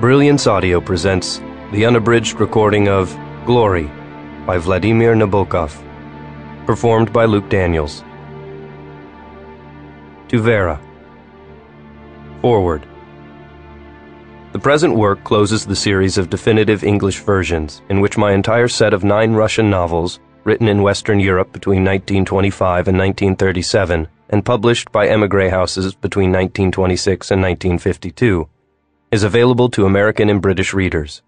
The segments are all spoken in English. Brilliance Audio presents the unabridged recording of Glory by Vladimir Nabokov, performed by Luke Daniels. To Vera. Forward. The present work closes the series of definitive English versions, in which my entire set of 9 Russian novels, written in Western Europe between 1925 and 1937, and published by emigre houses between 1926 and 1952, is available to American and British readers.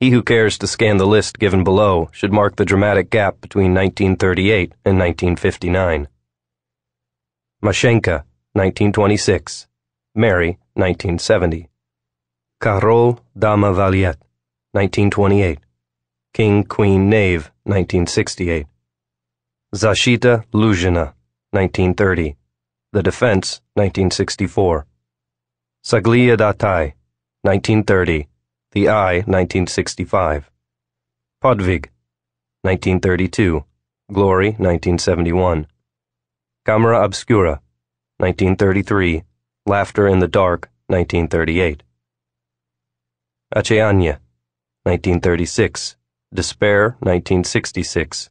He who cares to scan the list given below should mark the dramatic gap between 1938 and 1959. Mashenka, 1926. Mary, 1970. Karol Dama Valiette, 1928. King, Queen, Knave, 1968. Zashita Luzhina, 1930. The Defense, 1964. Saglia d'Atai, 1930. The Eye, 1965. Podvig, 1932. Glory, 1971. Camera Obscura, 1933. Laughter in the Dark, 1938. Acheanya, 1936. Despair, 1966.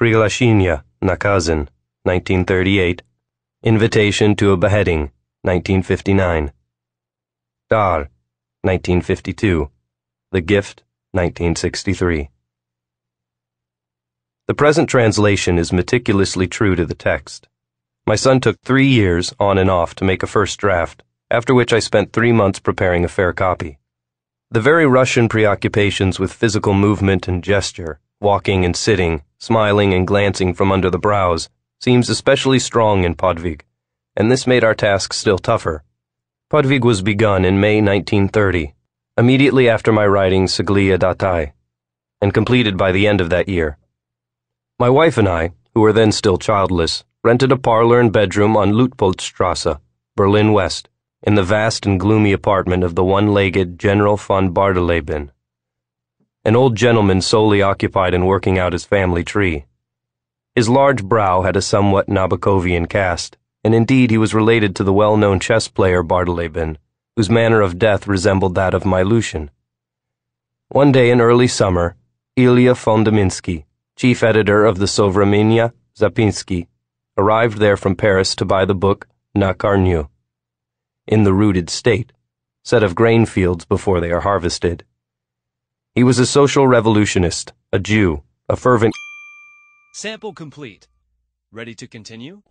Priglashenia Nakazin, 1938. Invitation to a Beheading, 1959. Dar, 1952. The Gift, 1963. The present translation is meticulously true to the text. My son took 3 years, on and off, to make a first draft, after which I spent 3 months preparing a fair copy. The very Russian preoccupations with physical movement and gesture, walking and sitting, smiling and glancing from under the brows, seems especially strong in Podvig, and this made our task still tougher. Podvig was begun in May 1930, immediately after my writing Saglia d'Atai, and completed by the end of that year. My wife and I, who were then still childless, rented a parlor and bedroom on Lutpoldstrasse, Berlin West, in the vast and gloomy apartment of the one-legged General von Bartleben, an old gentleman solely occupied in working out his family tree. His large brow had a somewhat Nabokovian cast, and indeed he was related to the well-known chess player Bartleben, whose manner of death resembled that of Milutian. One day in early summer, Ilya Fondominsky, chief editor of the Sovraminia Zapinsky, arrived there from Paris to buy the book Nacarniu, In the Rooted State, set of grain fields before they are harvested. He was a social revolutionist, a Jew, a fervent... Sample complete. Ready to continue?